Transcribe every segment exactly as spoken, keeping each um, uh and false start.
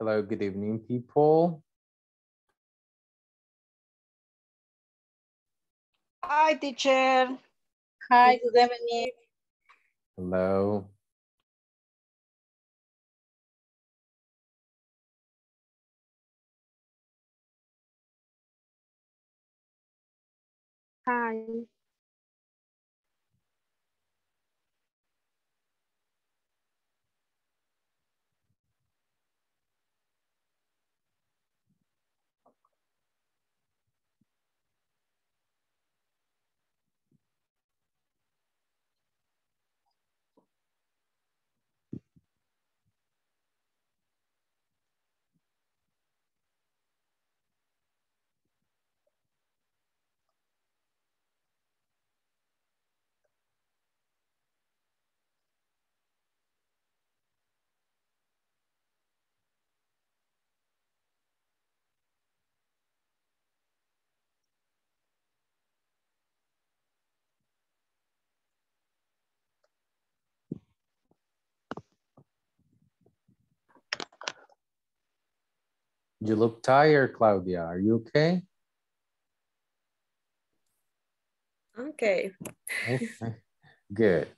Hello, good evening, people. Hi, teacher. Hi, good evening. Hello. Hi. You look tired, Claudia. Are you okay? Okay. Good.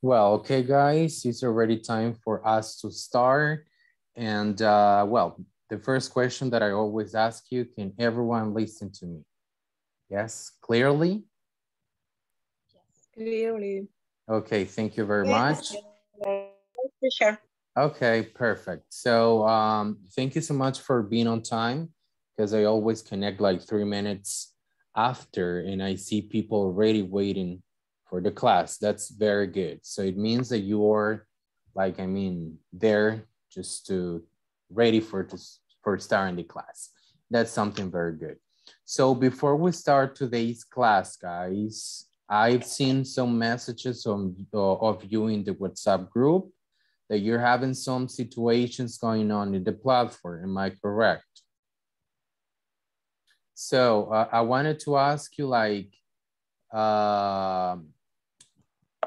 Well, okay, guys, it's already time for us to start. And uh, well, the first question that I always ask you, can everyone listen to me? Yes, clearly? Yes, clearly. Okay, thank you very much. Sure. Okay, perfect. So um, thank you so much for being on time, because I always connect like three minutes after and I see people already waiting for the class. That's very good. So it means that you are like, I mean, there just to ready for, to, for starting the class. That's something very good. So before we start today's class, guys, I've seen some messages on, uh, of you in the WhatsApp group that you're having some situations going on in the platform. Am I correct? So uh, I wanted to ask you like, uh,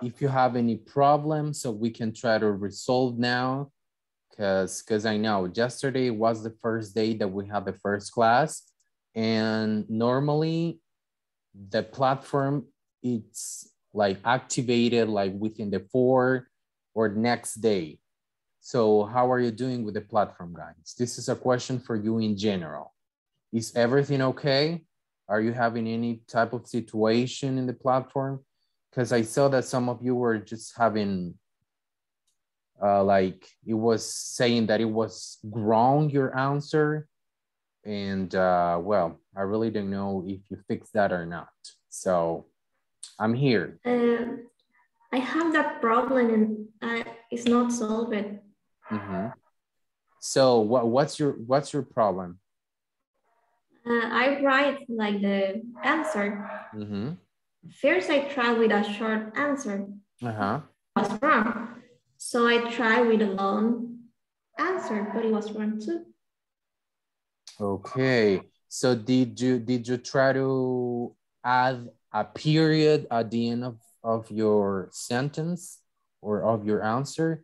if you have any problems, so we can try to resolve now, because because I know yesterday was the first day that we had the first class, and normally the platform, it's like activated like within the four or next day. So how are you doing with the platform, guys? This is a question for you in general. Is everything okay? Are you having any type of situation in the platform? Because I saw that some of you were just having, uh, like it was saying that it was wrong, your answer. And uh, well, I really don't know if you fixed that or not. So I'm here. Uh, I have that problem and uh, it's not solved. Mm-hmm. So what, what's your, what's your problem? Uh, I write like the answer. Mm-hmm. First, I try with a short answer. Uh-huh. It was wrong. So I try with a long answer, but it was wrong too. Okay. So did you did you try to add a period at the end of, of your sentence or of your answer?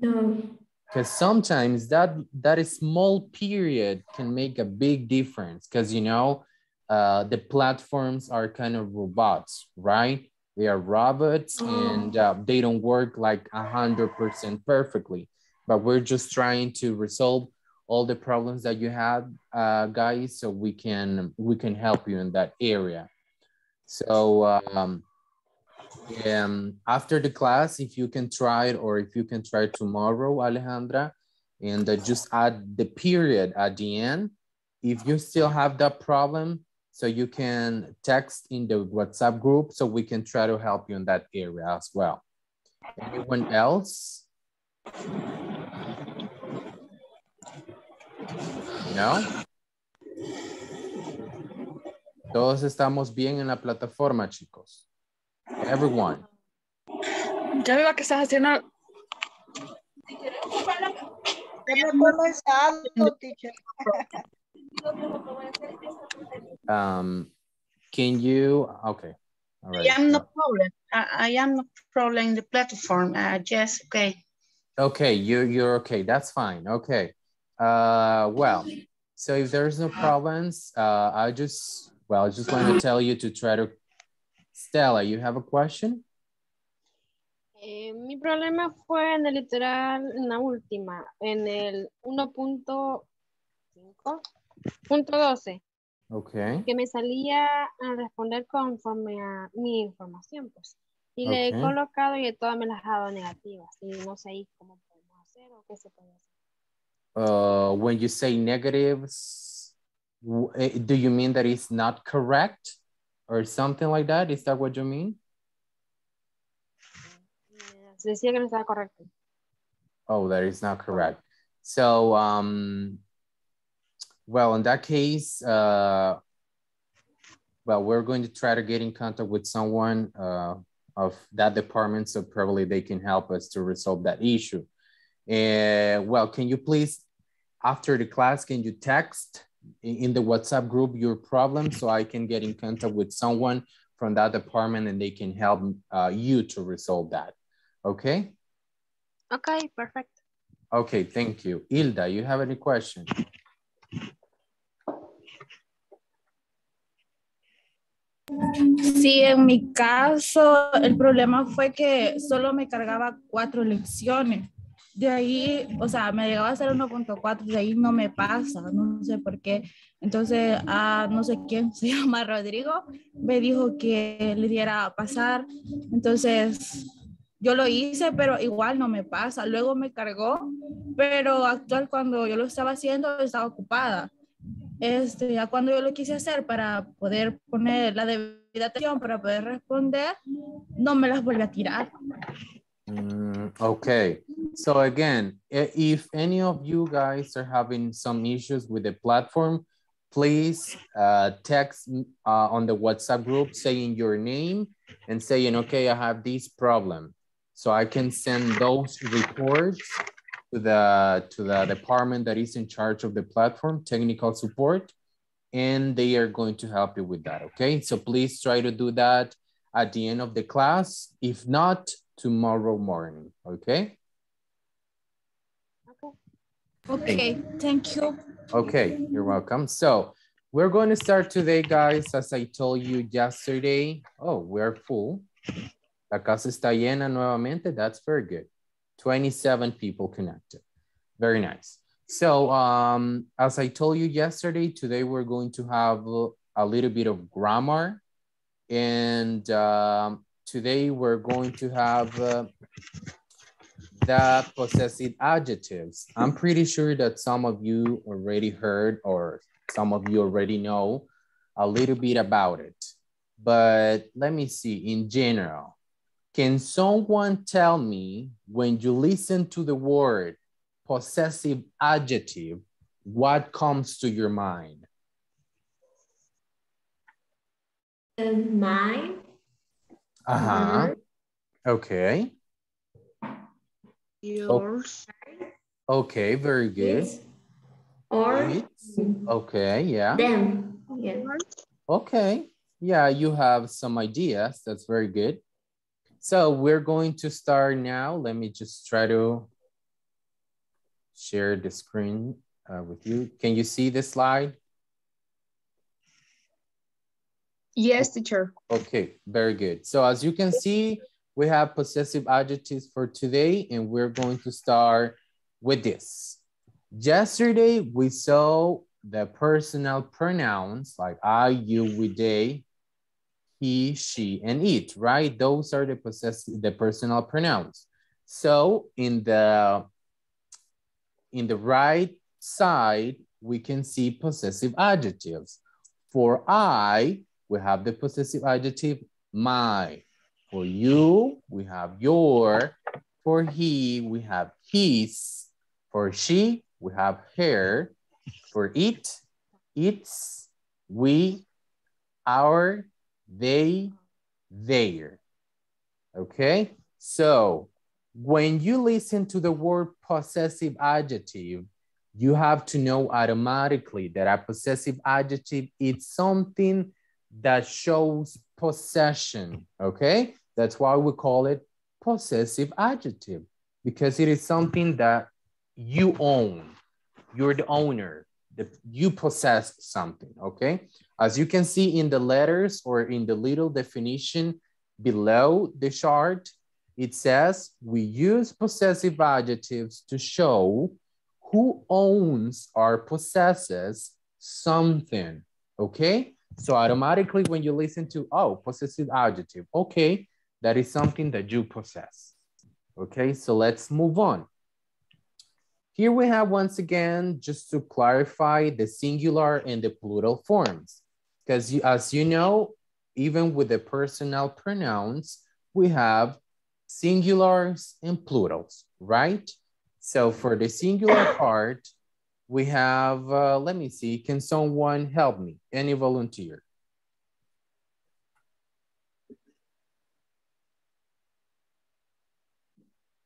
No. Because sometimes that that small period can make a big difference, because you know, Uh, the platforms are kind of robots, right? They are robots, oh. and uh, they don't work like one hundred percent perfectly, but we're just trying to resolve all the problems that you have, uh, guys, so we can we can help you in that area. So um, um, after the class, if you can try it, or if you can try tomorrow, Alejandra, and uh, just add the period at the end. If you still have that problem, so you can text in the WhatsApp group so we can try to help you in that area as well. Anyone else? No. Todos estamos bien en la plataforma, chicos. Everyone. Ya veo que estás haciendo. Um, can you? Okay. All right. I am no problem. I, I am no problem in the platform. Uh, yes. Okay. Okay. You you're okay. That's fine. Okay. Uh, well, so if there's no problems, uh, I just, well, I just want to tell you to try to, Stella, you have a question? Eh, mi problema fue en el literal, en la última, en el uno punto cinco punto doce. Okay. Que me salía a responder conforme a mi información, pues. Y okay. Le he colocado y todas me las ha dado negativas. Y no sé cómo podemos hacer o qué se puede hacer. Uh, when you say negatives, do you mean that it's not correct or something like that? Is that what you mean? Oh, that is not correct. So, um, well, in that case, uh, well, we're going to try to get in contact with someone uh, of that department, so probably they can help us to resolve that issue. Uh, well, can you please, after the class, can you text in the WhatsApp group your problem so I can get in contact with someone from that department and they can help uh, you to resolve that, okay? Okay, perfect. Okay, thank you. Ilda, you have any questions? Sí, en mi caso, el problema fue que solo me cargaba cuatro lecciones. De ahí, o sea, me llegaba a ser uno punto cuatro, de ahí no me pasa, no sé por qué. Entonces, ah, no sé quién, se llama Rodrigo, me dijo que le diera a pasar. Entonces, yo lo hice, pero igual no me pasa. Luego me cargó, pero actual cuando yo lo estaba haciendo, estaba ocupada. Este, ya cuando yo lo quise hacer para poder poner la debida atención, para poder responder, no me las volví a tirar. Mm, okay, so again, if any of you guys are having some issues with the platform, please uh, text uh, on the WhatsApp group saying your name and saying, okay, I have this problem. So I can send those reports to the, to the department that is in charge of the platform, technical support, and they are going to help you with that, okay? So please try to do that at the end of the class. If not, tomorrow morning, okay? Okay. Okay, thank you. Okay, you're welcome. So we're going to start today, guys, as I told you yesterday. Oh, we're full. La casa está llena nuevamente. That's very good. twenty-seven people connected. Very nice. So um, as I told you yesterday, today we're going to have a little bit of grammar, and um, today we're going to have uh, the possessive adjectives. I'm pretty sure that some of you already heard or some of you already know a little bit about it. But let me see, in general, can someone tell me when you listen to the word possessive adjective, what comes to your mind? And mine. Uh-huh. Okay. Yours. Okay, very good. Or. Okay, yeah. Them. Yeah. Okay. Yeah, you have some ideas. That's very good. So we're going to start now. Let me just try to share the screen uh, with you. Can you see the slide? Yes, teacher. Okay, very good. So as you can see, we have possessive adjectives for today, and we're going to start with this. Yesterday, we saw the personal pronouns like I, you, we, they, he, she, and it, right? Those are the possessive, the personal pronouns. So in the, in the right side, we can see possessive adjectives. For I, we have the possessive adjective my. For you, we have your. For he, we have his. For she, we have her. For it, its, we, our, they, their. Okay? So when you listen to the word possessive adjective, you have to know automatically that a possessive adjective is something that shows possession, okay? That's why we call it possessive adjective, because it is something that you own. You're the owner, the, you possess something, okay? As you can see in the letters or in the little definition below the chart, it says we use possessive adjectives to show who owns or possesses something, okay? So automatically when you listen to, oh, possessive adjective, okay, that is something that you possess. Okay, so let's move on. Here we have once again, just to clarify the singular and the plural forms, because as you know, even with the personal pronouns, we have singulars and plurals, right? So for the singular part, we have, uh, let me see, can someone help me? Any volunteer?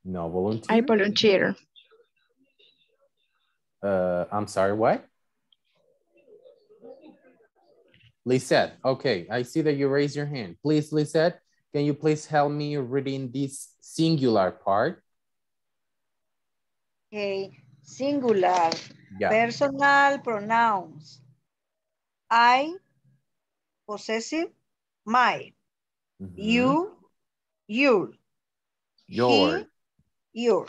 No volunteer. I volunteer. Uh, I'm sorry, what? Lisette, okay, I see that you raise your hand. Please, Lisette, can you please help me reading this singular part? Okay, singular. Yeah. Personal pronouns. I, possessive, my. Mm-hmm. You, your. Your. He, your.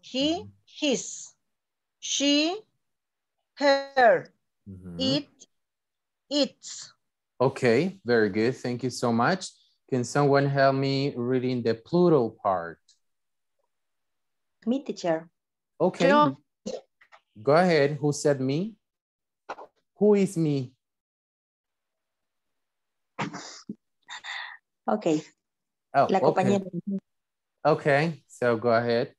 He, mm-hmm. his. She, her. Mm-hmm. It, its. Okay, very good. Thank you so much. Can someone help me reading the plural part? Me, teacher. Okay. Hello. Go ahead. Who said me? Who is me? Okay. Oh, La compañera. Okay. Okay, so go ahead.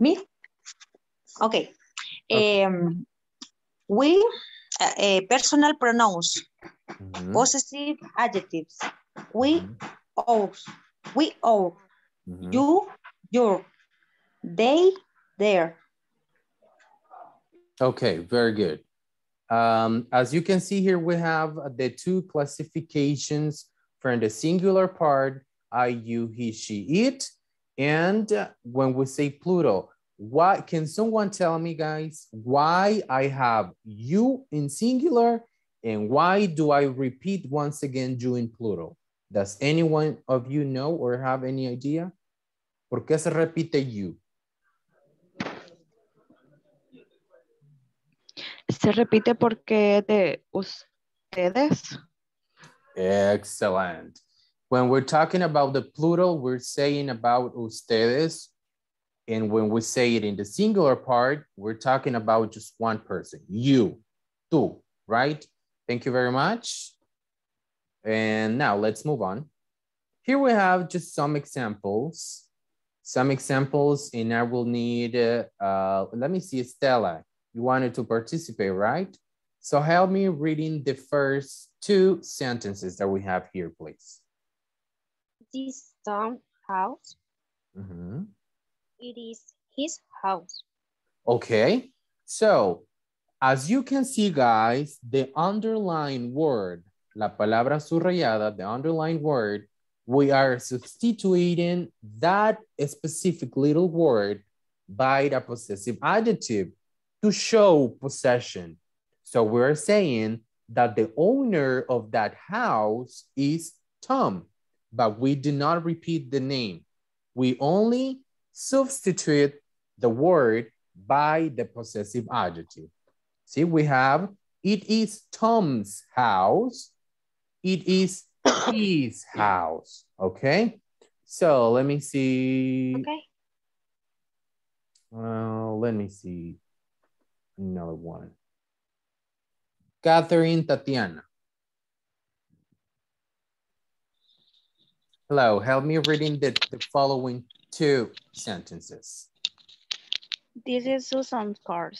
Me? Okay. okay. Um, we, uh, uh, personal pronouns, mm-hmm. possessive adjectives. We, mm-hmm. ours. We, our. Mm-hmm. You, your. They, their. Okay, very good. Um, as you can see here, we have the two classifications from the singular part, I, you, he, she, it. And when we say plural, why, can someone tell me, guys, why I have you in singular and why do I repeat once again you in plural? Does anyone of you know or have any idea? ¿Por qué se repite you? Se repite porque de ustedes. Excellent. When we're talking about the plural, we're saying about ustedes. And when we say it in the singular part, we're talking about just one person, you, tú, right? Thank you very much. And now let's move on. Here we have just some examples, some examples, and I will need, uh, uh, let me see, Stella, you wanted to participate, right? So help me reading the first two sentences that we have here, please. This town house, mm-hmm. it is his house. Okay, so as you can see, guys, the underlying word, la palabra subrayada, the underlined word, we are substituting that specific little word by the possessive adjective to show possession. So we're saying that the owner of that house is Tom, but we do not repeat the name. We only substitute the word by the possessive adjective. See, we have, it is Tom's house. It is his house, okay? So let me see. Okay. Uh, let me see another one. Catherine Tatiana. Hello, help me reading the, the following two sentences. This is Susan's car.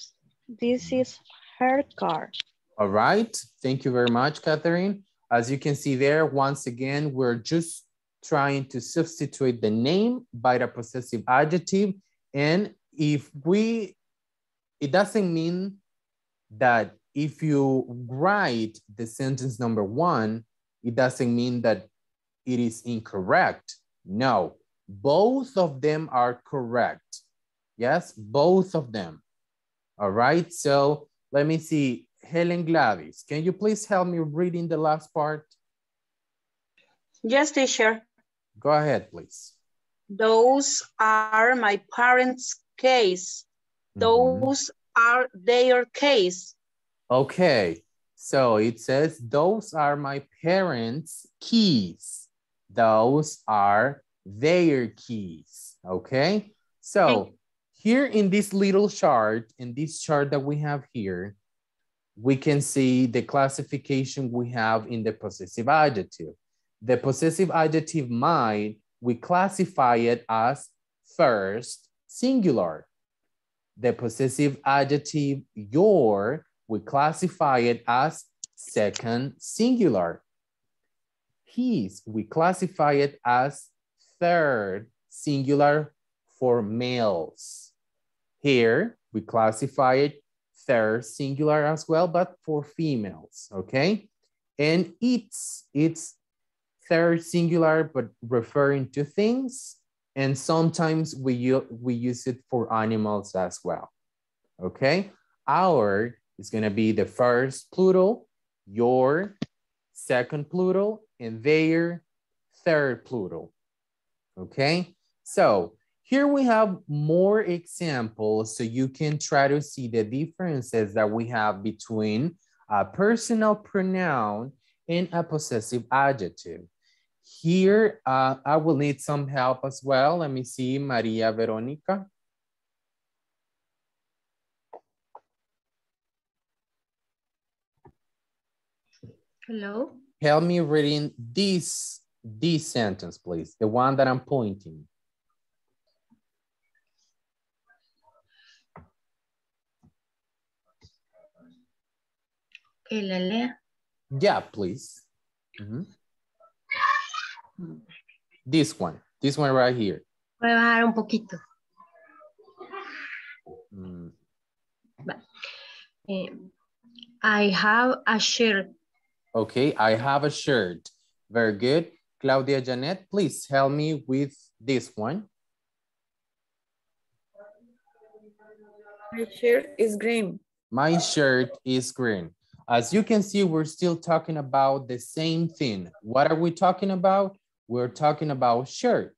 This is her car. All right, thank you very much, Catherine. As you can see there, once again, we're just trying to substitute the name by the possessive adjective. And if we, it doesn't mean that if you write the sentence number one, it doesn't mean that it is incorrect. No, both of them are correct. Yes, both of them. All right, so let me see. Helen Gladys, can you please help me reading the last part? Yes, teacher. Go ahead, please. Those are my parents' case. Those mm-hmm. are their case. Okay, so it says, those are my parents' keys. Those are their keys, okay? So here in this little chart, in this chart that we have here, we can see the classification we have in the possessive adjective. The possessive adjective my, we classify it as first singular. The possessive adjective your, we classify it as second singular. His, we classify it as third singular for males. Here, we classify it third singular as well, but for females, okay? And it's, it's third singular, but referring to things. And sometimes we, we use it for animals as well, okay? Our is gonna be the first plural, your second plural, and their third plural, okay? So here we have more examples so you can try to see the differences that we have between a personal pronoun and a possessive adjective. Here, uh, I will need some help as well. Let me see, Maria Veronica. Hello. Help me reading this, this sentence, please. The one that I'm pointing. Yeah, please. Mm-hmm. This one, this one right here. Voy a bajar un poquito. Mm. I have a shirt. Okay, I have a shirt. Very good. Claudia Janet, please help me with this one. My shirt is green. My shirt is green. As you can see, we're still talking about the same thing. What are we talking about? We're talking about shirt.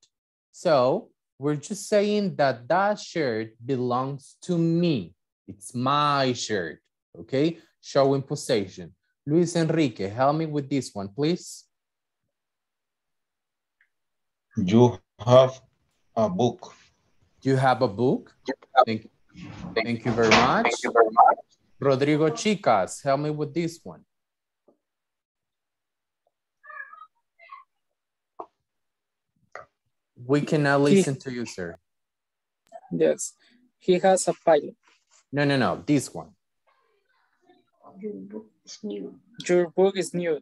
So we're just saying that that shirt belongs to me. It's my shirt, okay? Showing possession. Luis Enrique, help me with this one, please. You have a book. You have a book? Thank you, Thank you very much. Thank you very much. Rodrigo Chicas, help me with this one. We cannot listen he, to you, sir. Yes, he has a file. No, no, no, this one. Your book is new. Your book is new.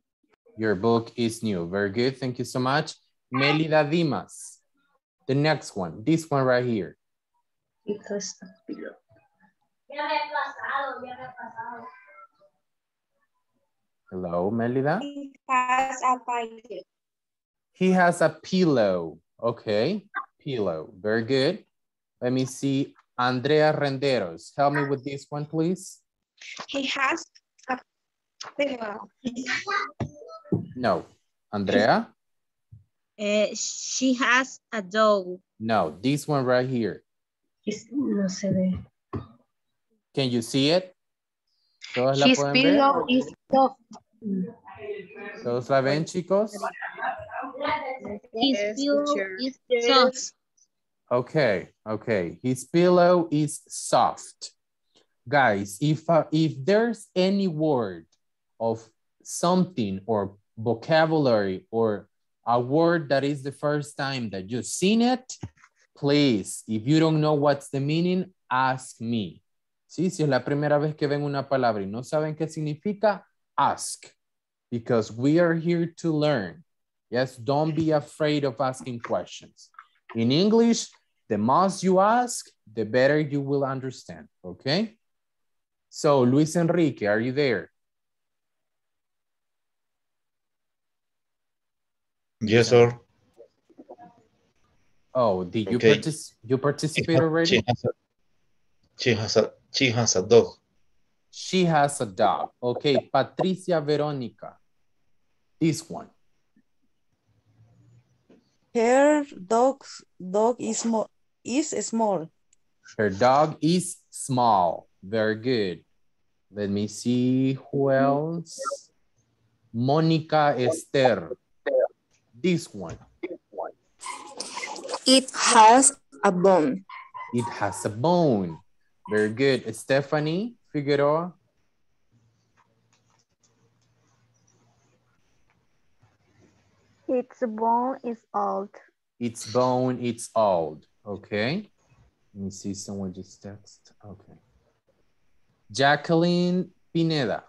Your book is new. Very good, thank you so much. Melida Dimas, the next one, this one right here. It has a pillow. Hello, Melida. He has a pillow. He has a pillow. Okay, pillow. Very good. Let me see. Andrea Renderos, help me with this one, please. He has a pillow. No, Andrea. Uh, she has a dog. No, this one right here. It's, no se ve. Can you see it? His pillow is soft. ¿Todos la ven, chicos? His pillow is soft. Okay, okay. His pillow is soft. Guys, if, uh, if there's any word of something or vocabulary or a word that is the first time that you've seen it, please, if you don't know what's the meaning, ask me. Sí, si es la primera vez que ven una palabra y no saben qué significa, ask. Because we are here to learn. Yes, don't be afraid of asking questions. In English, the most you ask, the better you will understand, okay? So, Luis Enrique, are you there? Yes, sir. Oh, did you, okay. partic you participate already? She has, a, she, has a, she has a dog. She has a dog. Okay, Patricia Veronica. This one. Her dog's dog is small. Is small. Her dog is small. Very good. Let me see who else. Monica Esther. This one. It has a bone. It has a bone. Very good. Stephanie Figueroa. Its bone is old. Its bone, it's old. Okay. Let me see, someone just text. Okay. Jacqueline Pineda.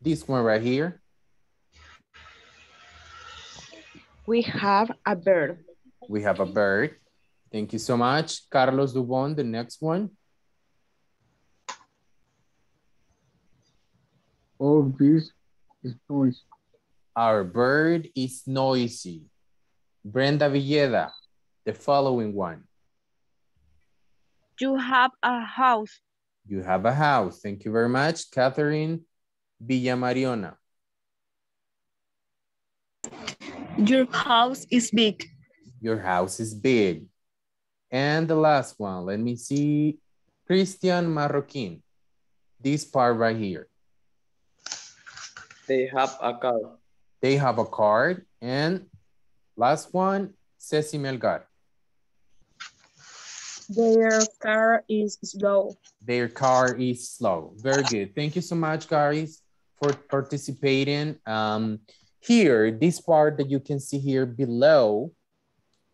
This one right here. We have a bird. We have a bird. Thank you so much. Carlos Dubon, the next one. Our bird is noisy. Our bird is noisy. Brenda Villeda, the following one. You have a house. You have a house. Thank you very much. Catherine Villamariona. Your house is big. Your house is big. And the last one, let me see. Christian Marroquín. This part right here. They have a card. They have a card. And last one, Ceci Melgar. Their car is slow. Their car is slow. Very good. Thank you so much, guys, for participating. Um, here, this part that you can see here below,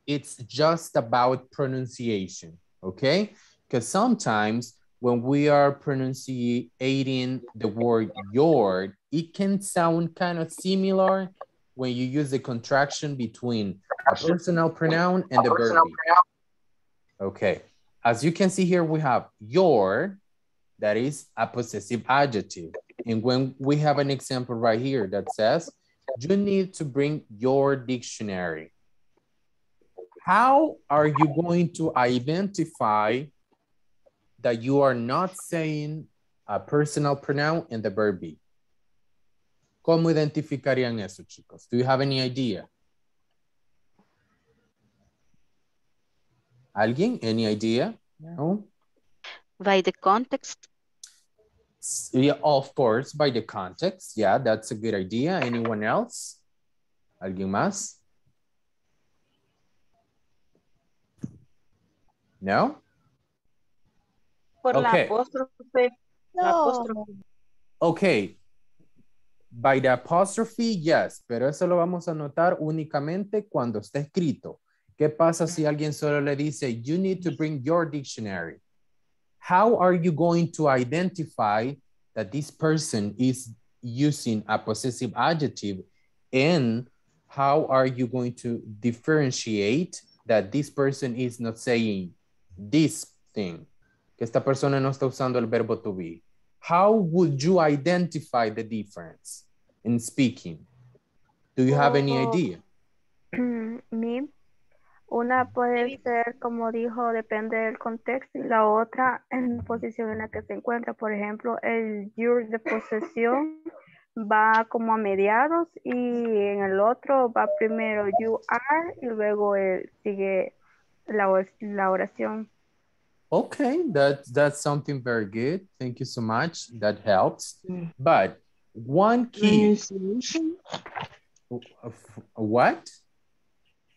it's just about pronunciation, okay? Because sometimes when we are pronunciating the word your, it can sound kind of similar when you use the contraction between a personal pronoun and the verb. Okay, as you can see here, we have your, that is a possessive adjective. And when we have an example right here that says, you need to bring your dictionary. How are you going to identify that you are not saying a personal pronoun and the verb be? ¿Cómo identificarían eso, chicos? Do you have any idea? Alguien? Any idea? No? By the context? Yeah, of course, by the context. Yeah, that's a good idea. Anyone else? ¿Alguien más? No? Por okay. La apostrophe. No. La apostrophe. Okay. By the apostrophe, yes. Pero eso lo vamos a notar únicamente cuando está escrito. ¿Qué pasa si alguien solo le dice, you need to bring your dictionary? How are you going to identify that this person is using a possessive adjective? And how are you going to differentiate that this person is not saying this thing? Que esta persona no está usando el verbo to be. How would you identify the difference in speaking? Do you have any idea? Me. Una puede ser, como dijo, depende del contexto, y la otra en la posición en la que se encuentra. Por ejemplo, el your de posesión va como a mediados y en el otro va primero you are y luego el sigue la, la oración. Okay, that, that's something very good. Thank you so much. That helps. But one key. Pronunciation. What?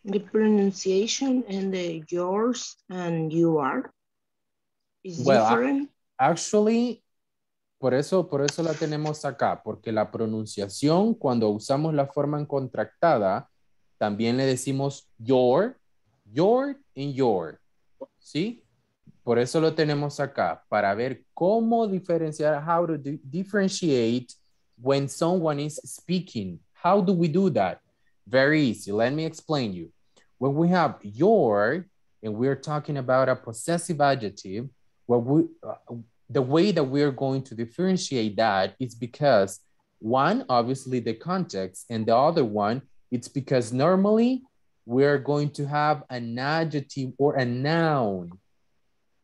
The pronunciation and the yours and you are is well, different. Actually, por eso, por eso la tenemos acá, porque la pronunciación, cuando usamos la forma en contractada, también le decimos your, your and your. ¿Sí? Por eso lo tenemos acá, para ver cómo diferenciar, how to differentiate when someone is speaking. How do we do that? Very easy. Let me explain you. When we have your, and we're talking about a possessive adjective, what we, uh, the way that we're going to differentiate that is because one, obviously the context, and the other one, it's because normally we're going to have an adjective or a noun.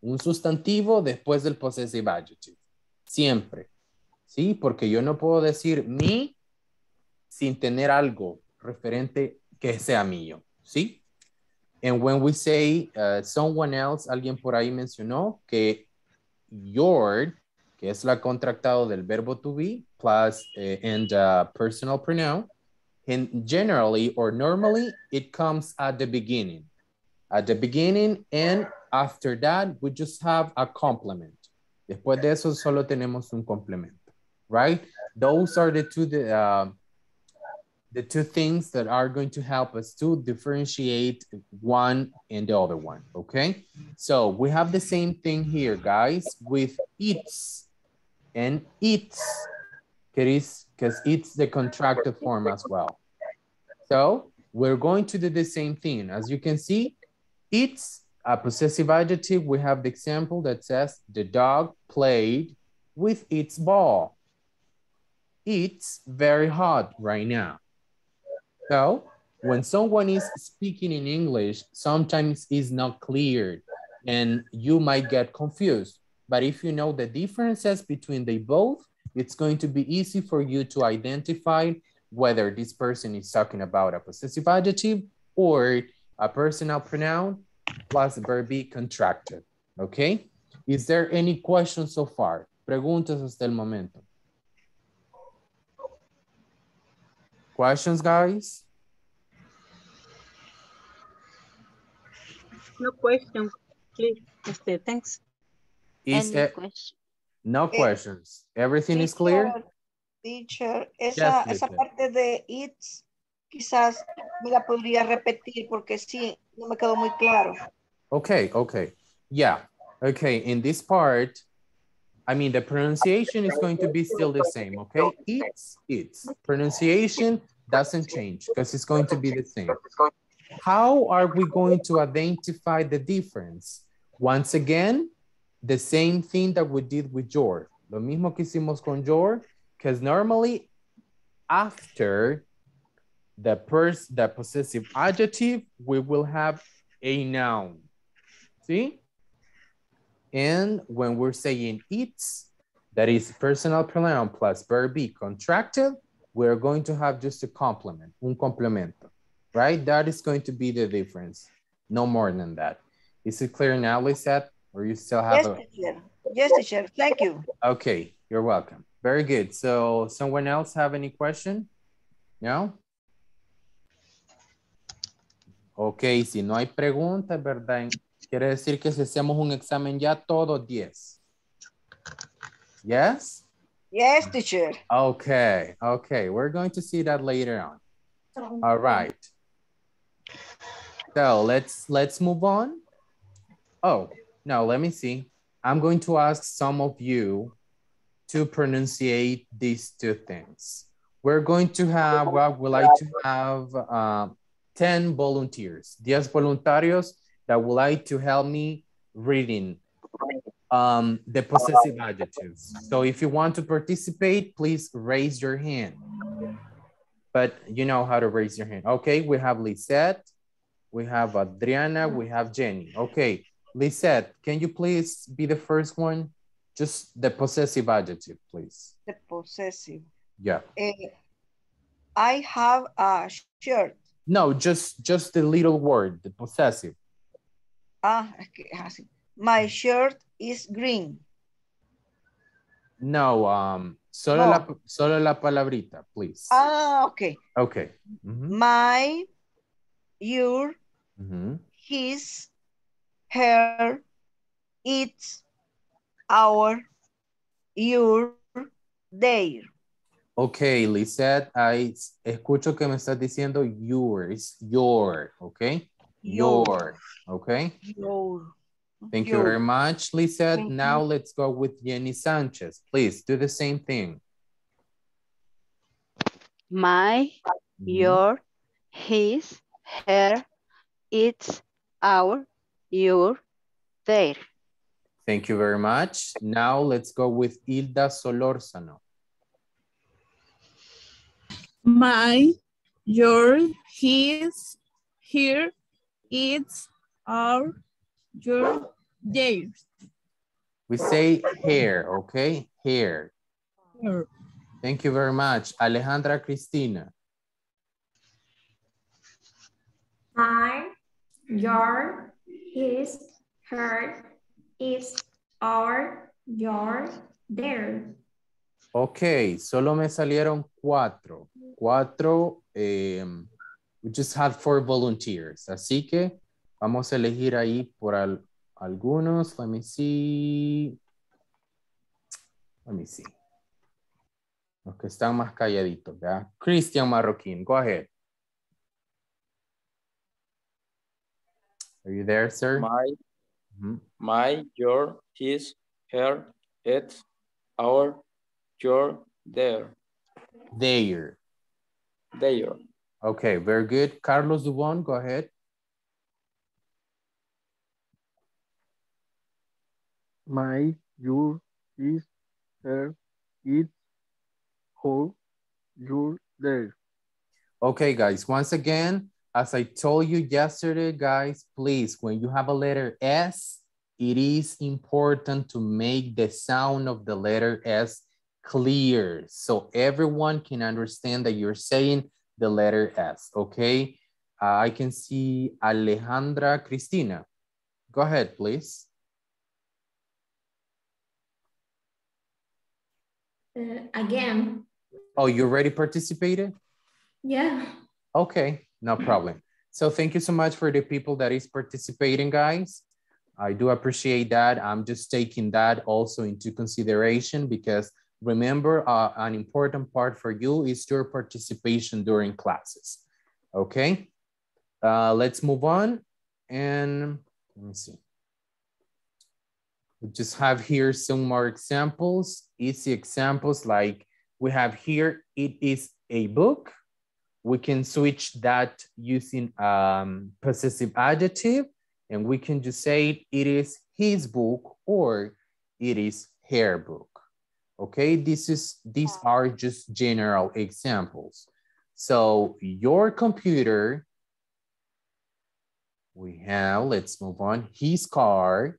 Un sustantivo después del possessive adjective. Siempre. Sí, porque yo no puedo decir mi sin tener algo referente que sea mío. Sí. And when we say uh, someone else, alguien por ahí mencionó que your, que es la contractado del verbo to be, plus uh, and uh, personal pronoun, and generally or normally it comes at the beginning. At the beginning and after that, we just have a complement. Después de eso, solo tenemos un complemento, right? Those are the two, the, uh, the two things that are going to help us to differentiate one and the other one, okay? So we have the same thing here, guys, with its and its, because it's the contracted form as well. So we're going to do the same thing. As you can see, it's a possessive adjective. We have the example that says the dog played with its ball. It's very hot right now. So when someone is speaking in English, sometimes it's not clear and you might get confused. But if you know the differences between they both, it's going to be easy for you to identify whether this person is talking about a possessive adjective or a personal pronoun plus verb be contracted, okay? Is there any questions so far? Preguntas hasta el momento. Questions, guys? No question, please. Thanks. Is any question? No questions. It, Everything teacher, is clear? Teacher, esa, yes, esa parte de it's quizás me la podría repetir porque sí, no me quedó muy claro. Okay, okay. Yeah, okay. In this part, I mean, the pronunciation is going to be still the same, okay? It's, it's. Pronunciation doesn't change because it's going to be the same. How are we going to identify the difference? Once again, the same thing that we did with your. Lo mismo que hicimos con your, because normally after the pers the possessive adjective, we will have a noun, see? And when we're saying it's, that is personal pronoun plus verb be contracted, we're going to have just a complement, un complemento, right? That is going to be the difference, no more than that. Is it clear now, Lisette, or you still have yes, a- teacher. Yes, teacher, thank you. Okay, you're welcome. Very good, so someone else have any question? No? Ok, si no hay preguntas, ¿verdad? Quiere decir que si hacemos un examen ya todos diez. Yes? Yes, teacher. Okay, okay. We're going to see that later on. All right. So let's, let's move on. Oh, no, let me see. I'm going to ask some of you to pronunciate these two things. We're going to have, what we like to have, um, ten volunteers, diez voluntarios that would like to help me reading um, the possessive adjectives. So if you want to participate, please raise your hand. But you know how to raise your hand. Okay, we have Lisette, we have Adriana, we have Jenny. Okay, Lisette, can you please be the first one? Just the possessive adjective, please. The possessive. Yeah. Uh, I have a shirt. No, just, just the little word, the possessive. Ah, es que es así. My shirt is green. No, um, solo, no. La, solo la palabrita, please. Ah, okay. Okay. Mm-hmm. My, your, mm-hmm. his, her, its, our, your, their. Okay, Lisette, I escucho que me estás diciendo yours, your, okay? Your, your okay? Your. Thank your. you very much, Lisette. Thank now you. Let's go with Jenny Sanchez. Please do the same thing. My, mm-hmm. your, his, her, its, our, your, their. Thank you very much. Now let's go with Hilda Solórzano. My, your, his, her, its, our, your, theirs. We say hair, okay? Hair. Hair. Thank you very much. Alejandra Cristina. My, your, his, her, its, our, your, their. Okay, solo me salieron cuatro. Cuatro, eh, we just had four volunteers. Así que vamos a elegir ahí por al, algunos. Let me see. Let me see. Los que están más calladitos, ¿verdad? Christian Marroquín, go ahead. Are you there, sir? My, mm-hmm. my, your, his, her, its, our, your, their. Their. Their. Okay, very good. Carlos Dubon, go ahead. My, your, his, her, its, her, your, their. Okay, guys, once again, as I told you yesterday, guys, please, when you have a letter S, it is important to make the sound of the letter S clear so everyone can understand that you're saying the letter S, okay? Uh, I can see Alejandra Cristina. Go ahead, please. Uh, again. Oh, you already participated? Yeah. Okay, no problem. So thank you so much for the people that is participating, guys. I do appreciate that. I'm just taking that also into consideration because remember, uh, an important part for you is your participation during classes, okay? Uh, let's move on and let me see. We just have here some more examples, easy examples like we have here, it is a book. We can switch that using um, possessive adjective and we can just say it is his book or it is her book. Okay, this is, these are just general examples. So your computer, we have, let's move on, his car,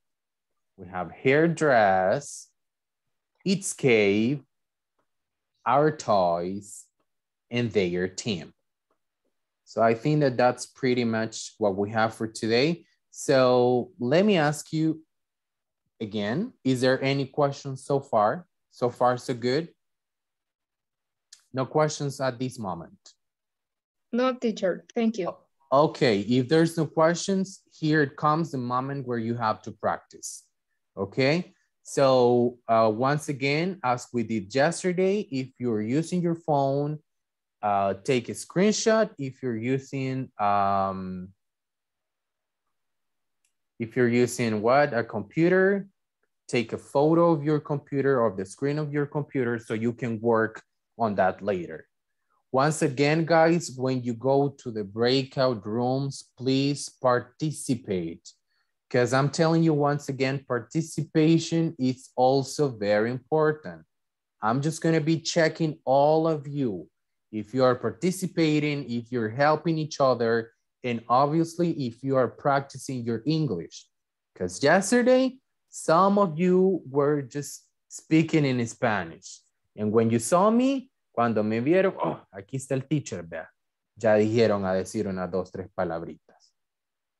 we have her dress, its cave, our toys, and their team. So I think that that's pretty much what we have for today. So let me ask you again, is there any questions so far? So far, so good. No questions at this moment. No, teacher, thank you. Okay, if there's no questions, here it comes the moment where you have to practice, okay? So uh, once again, as we did yesterday, if you're using your phone, uh, take a screenshot. If you're using, um, if you're using what, a computer, take a photo of your computer or the screen of your computer so you can work on that later. Once again, guys, when you go to the breakout rooms, please participate. Because I'm telling you once again, participation is also very important. I'm just gonna be checking all of you. If you are participating, if you're helping each other, and obviously if you are practicing your English. Because yesterday, some of you were just speaking in Spanish. And when you saw me, cuando me vieron, oh, aquí está el teacher, vea. Ya dijeron a decir unas dos, tres palabritas.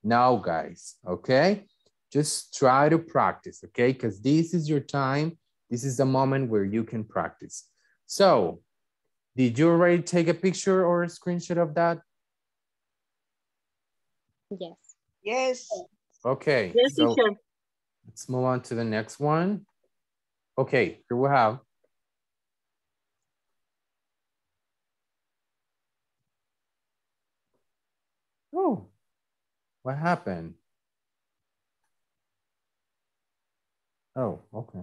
Now, guys, okay? Just try to practice, okay? Because this is your time. This is the moment where you can practice. So, did you already take a picture or a screenshot of that? Yes. Yes. Okay. Yes, so sure. Let's move on to the next one. Okay, here we have. Oh, what happened? Oh, okay.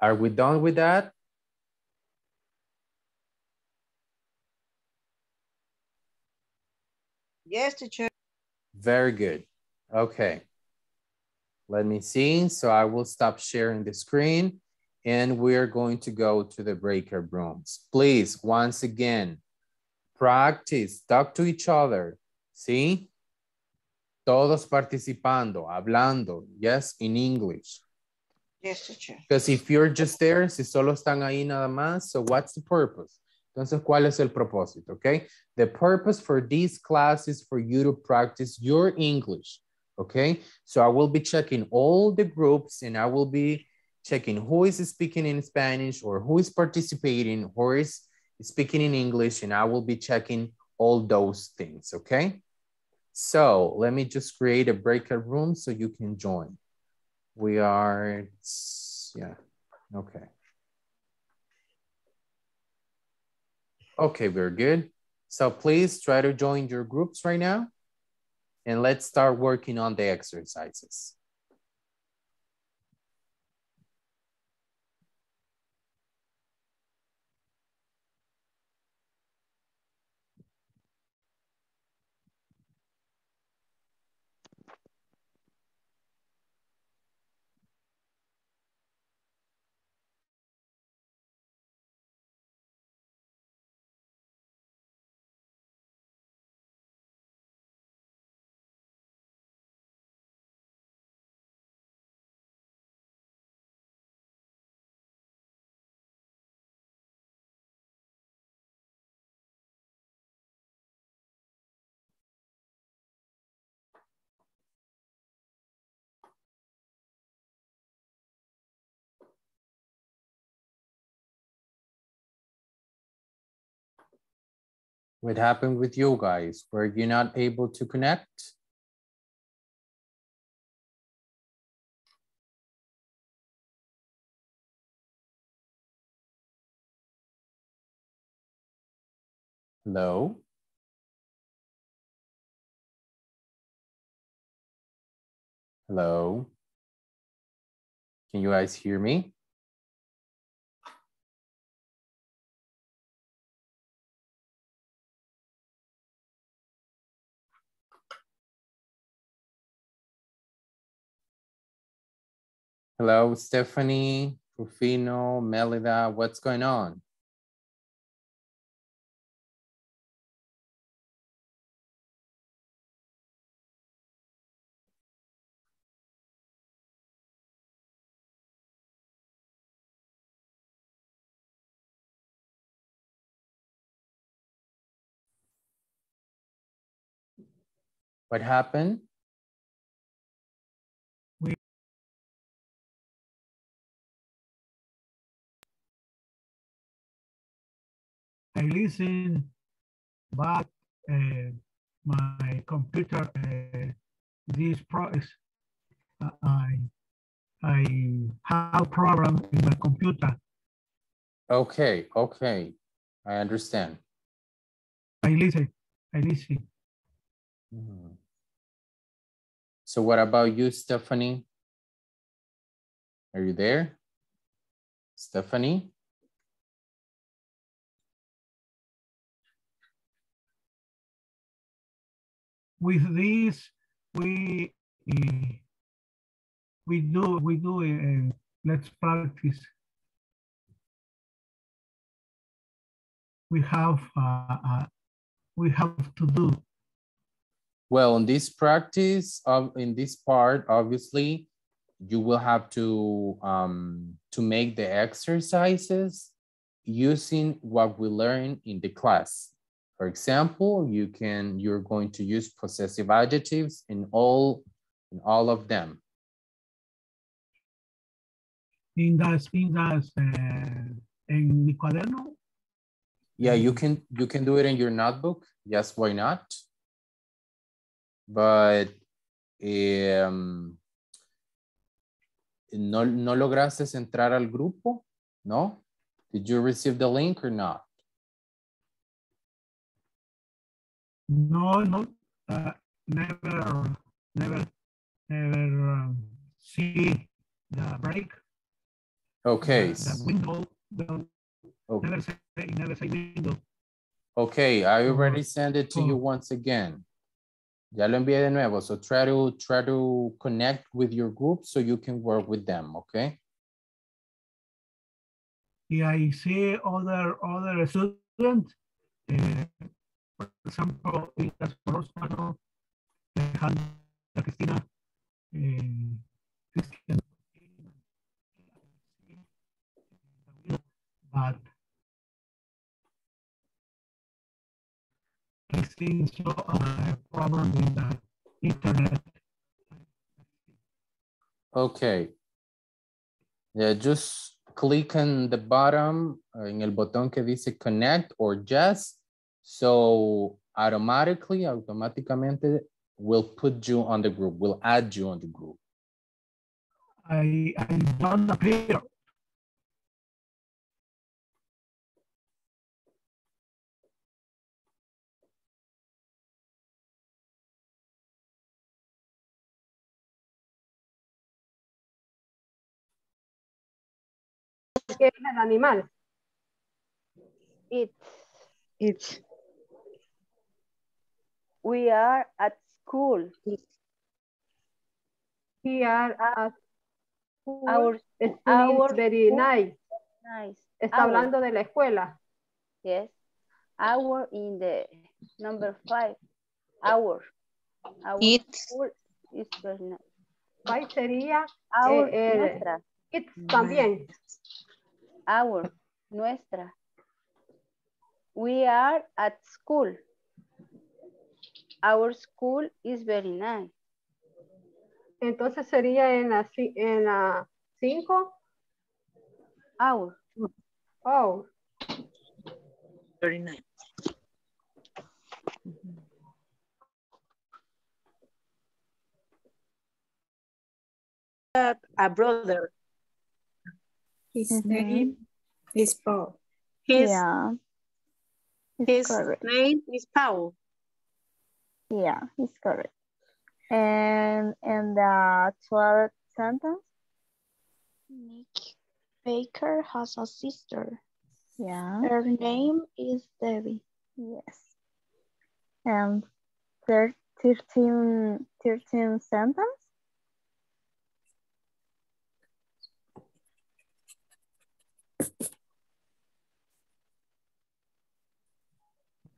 Are we done with that? Yes, teacher. Very good. Okay. Let me see. So I will stop sharing the screen and we're going to go to the breakout rooms. Please, once again, practice, talk to each other. See? Todos participando, hablando, yes, in English. Yes, teacher. Because if you're just there, si solo están ahí nada más, so what's the purpose? Entonces, ¿cuál es el propósito? Okay? The purpose for this class is for you to practice your English. Okay? So I will be checking all the groups and I will be checking who is speaking in Spanish or who is participating or is speaking in English, and I will be checking all those things, okay? So let me just create a breakout room so you can join. We are, yeah, okay. Okay, we're good. So please try to join your groups right now and let's start working on the exercises. What happened with you guys? Were you not able to connect? Hello? Hello? Can you guys hear me? Hello, Stephanie, Rufino, Melida, what's going on? What happened? I listen, but uh, my computer, uh, this process, uh, I, I have problem in my computer. Okay, okay, I understand. I listen, I listen. Mm-hmm. So what about you, Stephanie? Are you there? Stephanie? With this, we we do we do uh, let's practice. We have uh, uh, we have to do. Well, in this practice of in this part, obviously, you will have to um, to make the exercises using what we learn in the class. For example, you can, you're going to use possessive adjectives in all, in all of them. Pindas, pindas, en mi cuaderno. Yeah, you can, you can do it in your notebook. Yes, why not? But um, no, no lograste entrar al grupo? No? Did you receive the link or not? No, no, uh, never, never, never um, see the break. Okay. The, the window, the, okay. Never say, never say window. Okay, I already sent it to oh. you once again. Ya lo envié de nuevo. So try to, try to connect with your group so you can work with them, okay? Yeah, I see other, other students. Uh, For example, Hilda Solórzano, Alejandra Cristina, Christian Marroquín, but I think so a problem with the internet. Okay. Yeah, just click on the bottom, en el botón que dice connect or just. So automatically, automaticamente will put you on the group, will add you on the group. I, I don't appear. Es el animal. It. It. We are at school. We are at school. Our school is very nice. Nice. Está hablando de la escuela. Yes. Our in the number five. Our. Our it. School is very nice. Five sería our, eh, nuestra. It también. Our, nuestra. We are at school. Our school is very nice. Entonces sería en la en la cinco. Our. Oh. Very nice. Uh, a brother. His mm-hmm. name is Paul. His, yeah. His correct. Name is Paul. Yeah, he's correct. And and the twelfth sentence. Nick Baker has a sister. Yeah. Her name is Debbie. Yes. And thirteen thirteen sentence.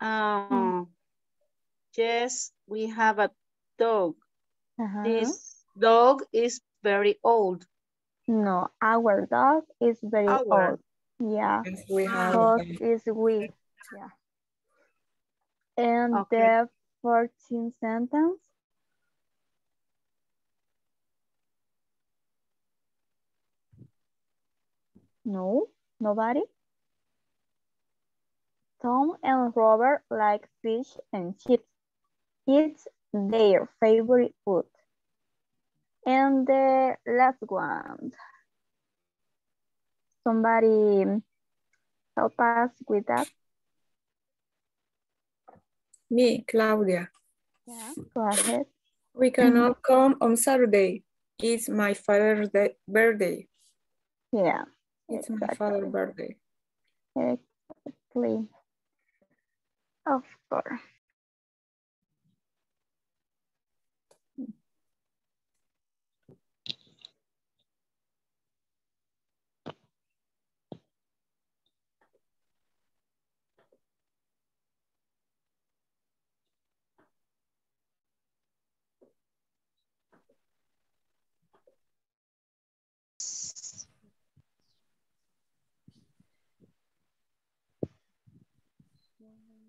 Um. Yes, we have a dog. Uh-huh. This dog is very old. No, our dog is very our. old. Yeah, yes, we have. Dog is weak. Yeah. And okay. the fourteenth sentence. No, nobody. Tom and Robert like fish and chips. It's their favorite food. And the last one. Somebody help us with that. Me, Claudia. Yeah, go ahead. We cannot mm-hmm. come on Saturday. It's my father's birthday. Yeah. It's exactly. my father's birthday. Exactly. Of course. Mm-hmm.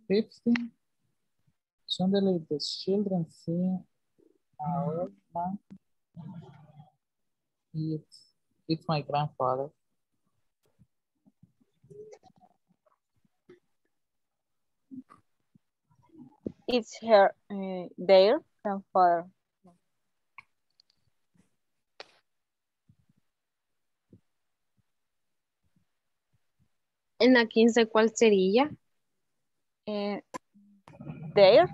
fifty. Suddenly the children see our old man. It's, it's my grandfather. It's her, uh, their grandfather. En la quince, ¿cuál sería? Uh, there.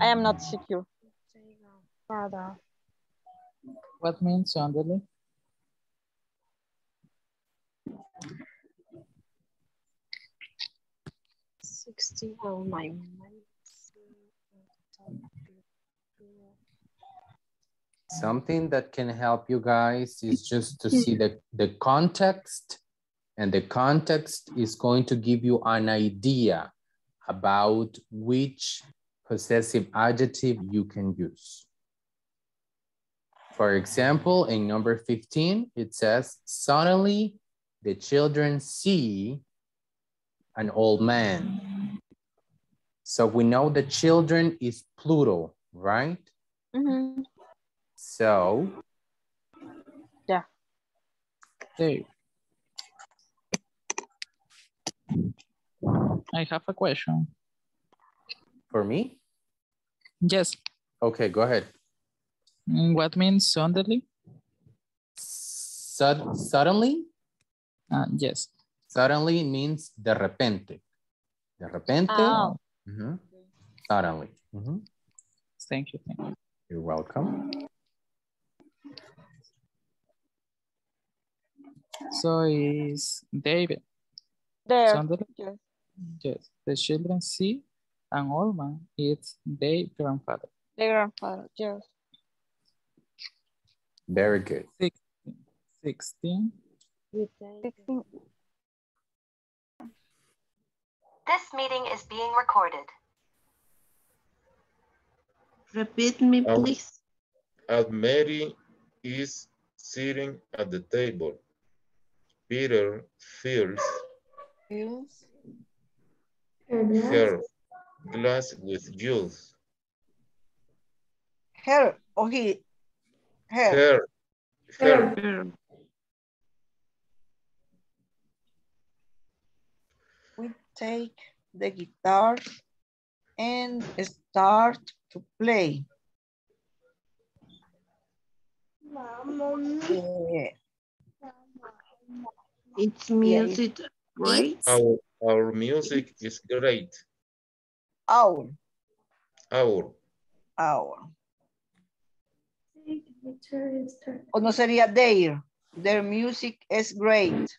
I am not secure. Father. What means Sunderly? sixty, oh my. Something that can help you guys is just to see the, the context, and the context is going to give you an idea about which possessive adjective you can use. For example, in number fifteen, it says, suddenly the children see an old man. So we know the children is plural, right? Mm-hmm. So, yeah. Hey. I have a question. For me? Yes. Okay, go ahead. What means suddenly? Sud suddenly? Uh, yes. Suddenly means de repente. De repente. Oh. Mm-hmm. Suddenly. Mm-hmm. Thank you. Thank you. You're welcome. So is David. There. Suddenly? Yes. Yes. The children see an old man. It's their grandfather. Their grandfather. Yes. Very good. sixteen. sixteen. This meeting is being recorded. Repeat me, please. As Mary is sitting at the table, Peter fills yes. her glass with juice. Her or he? Her. Her. Her. We take the guitar and start to play. Yeah. It's music, right? Our, our music is great. Our. Our. Our. O no sería their. Their music is great.